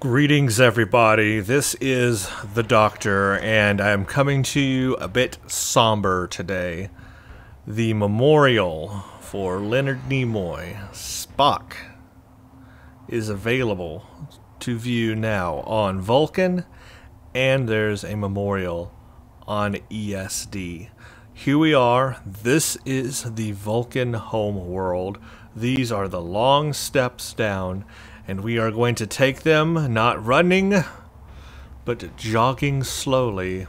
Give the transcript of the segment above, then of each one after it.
Greetings, everybody. This is the Doctor, and I'm coming to you a bit somber today. The memorial for Leonard Nimoy, Spock, is available to view now on Vulcan, and there's a memorial on ESD. Here we are. This is the Vulcan home world. These are the long steps down. And we are going to take them, not running, but jogging slowly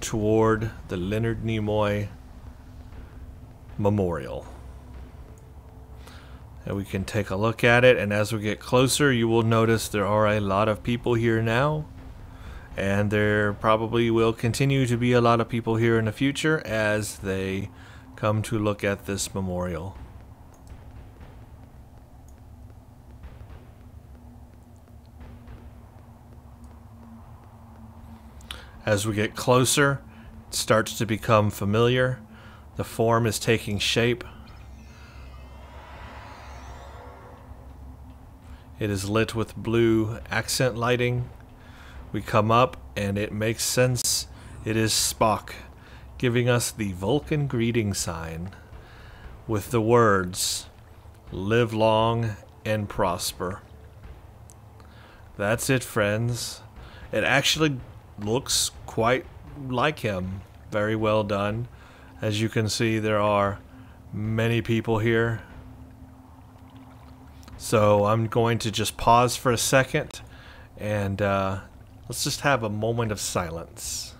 toward the Leonard Nimoy Memorial. And we can take a look at it, and as we get closer, you will notice there are a lot of people here now. And there probably will continue to be a lot of people here in the future as they come to look at this memorial. As we get closer, it starts to become familiar. The form is taking shape. It is lit with blue accent lighting. We come up and it makes sense. It is Spock giving us the Vulcan greeting sign with the words, "Live long and prosper." That's it, friends. It actually looks quite like him. Very well done. As you can see, there are many people here. So I'm going to just pause for a second and let's just have a moment of silence.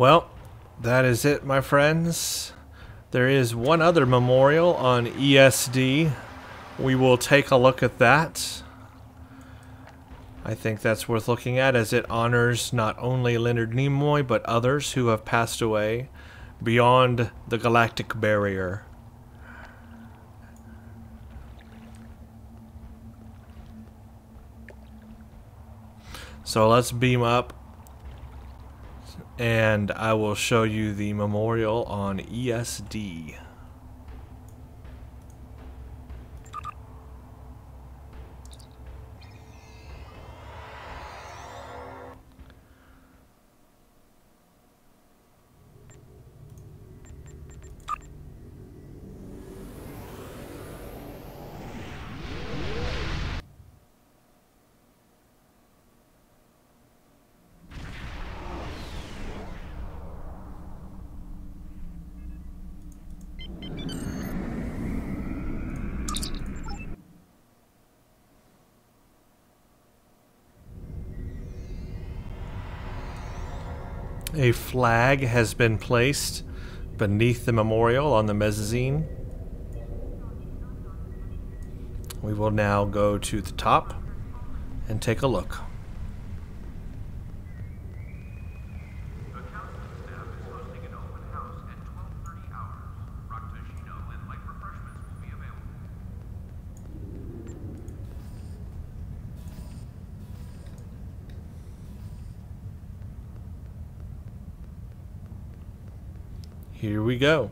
Well, that is it, my friends. There is one other memorial on ESD. We will take a look at that. I think that's worth looking at, as it honors not only Leonard Nimoy, but others who have passed away beyond the galactic barrier. So let's beam up. And I will show you the memorial on ESD. A flag has been placed beneath the memorial on the mezzanine. We will now go to the top and take a look. Here we go.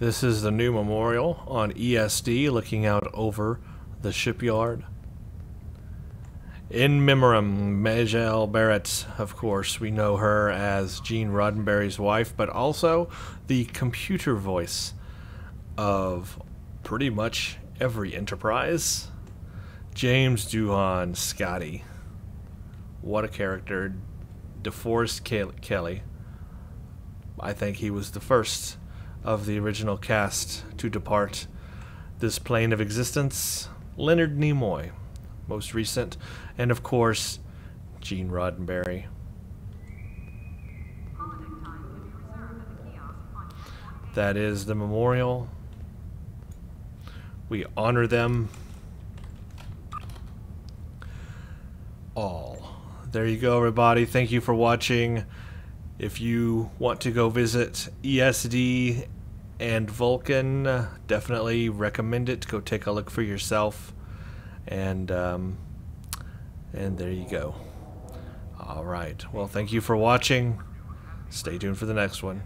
This is the new memorial on ESD, looking out over the shipyard. In memoriam, Majel Barrett, of course, we know her as Gene Roddenberry's wife, but also the computer voice of pretty much every Enterprise. James Doohan, Scotty. What a character. DeForest Kelley. I think he was the first of the original cast to depart this plane of existence. Leonard Nimoy, most recent, and of course, Gene Roddenberry. That is the memorial. We honor them all. There you go, everybody. Thank you for watching. If you want to go visit ESD and Vulcan, definitely recommend it. Go take a look for yourself. And there you go. All right. Well, thank you for watching. Stay tuned for the next one.